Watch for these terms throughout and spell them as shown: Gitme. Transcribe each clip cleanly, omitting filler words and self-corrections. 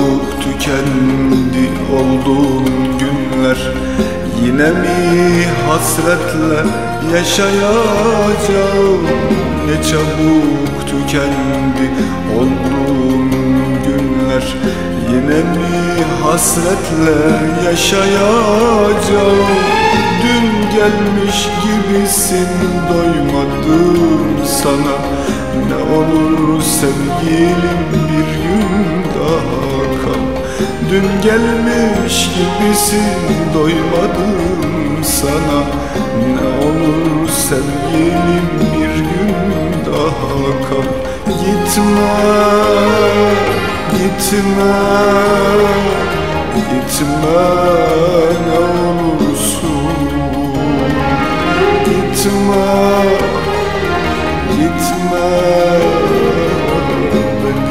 Soluk tükendi olduğun günler. Yine mi hasretle yaşayacağım? Ne çabuk tükendi olduğun günler. Yine mi hasretle yaşayacağım? Dün gelmiş gibisin, doymadım sana. Ne olur sevgilim bir gün daha kal. Dün gelmiş gibisin, doymadım sana. Ne olur sevgilim bir gün daha kal. Gitme, gitme, gitme ne olursun. Gitme, gitme benim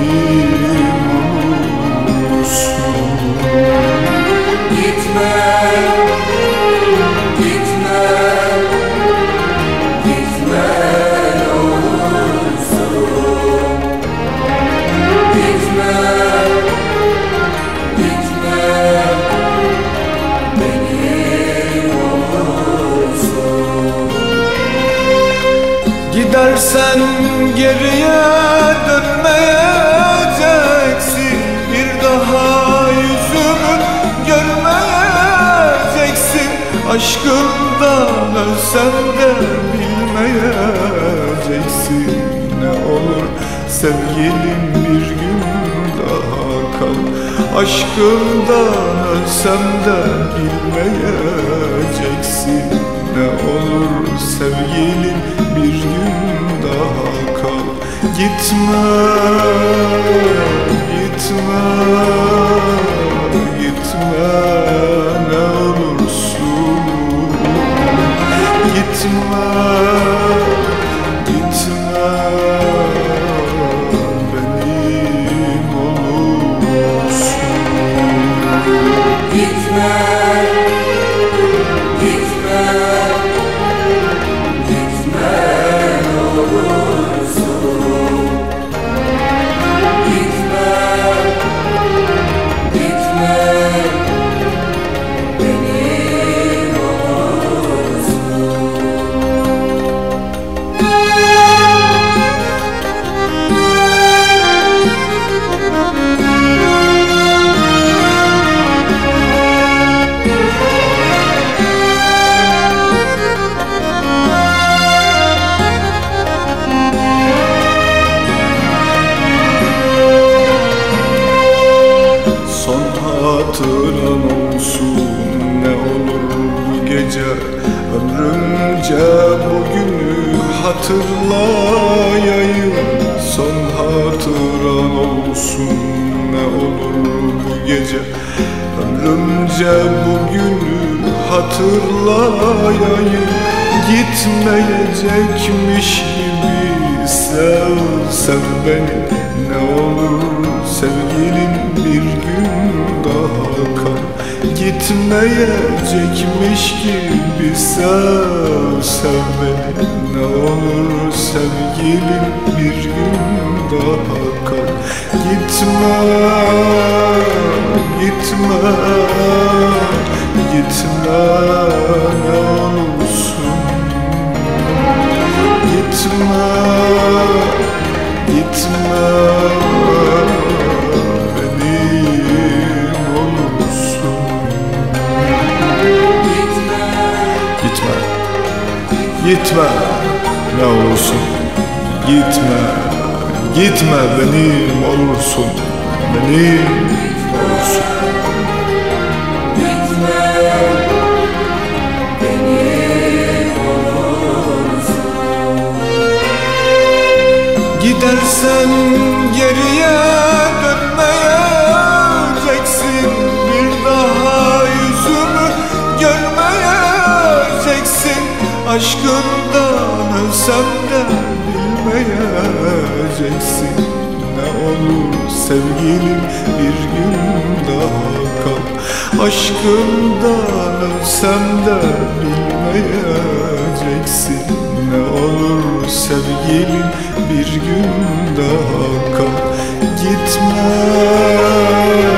olursun. Gitme, gitme, gitme ne olursun. Gitme, gitme benim olursun. Gidersen geriye dönmeyeceksin. Bir daha yüzümü görmeyeceksin. Aşkımdan ölsem de bilmeyeceksin. Ne olur sevgilim bir gün daha kal. Aşkımdan ölsem de bilmeyeceksin. Ne olur sevgilim bir gün daha kal. Gitme, gitme, gitme ne olursun. Gitme, gitme benim olursun. Gitme, hatıran olsun ne olur bu gece. Ömrümce bugünü hatırlayayım. Son hatıran olsun ne olur bu gece. Ömrümce bugünü hatırlayayım. Gitmeyecekmiş gibi sev, sev beni. Ne olur sevgilim bir gün daha kal. Gitmeyecekmiş gibi sev, sev beni. Ne olur sevgilim bir gün daha kal. Gitme, gitme, gitme ne olursun. Gitme, gitme. Gitme ne olursun. Gitme, gitme benim olursun. Benim olursun. Gitme, benim olursun. Gidersen geriye dönmeyeceksin. Bir daha yüzümü görmeyeceksin. Aşkından ölsem de bilmeyeceksin. Ne olur sevgilim bir gün daha kal. Aşkından ölsem de bilmeyeceksin. Ne olur sevgilim bir gün daha kal. Gitme.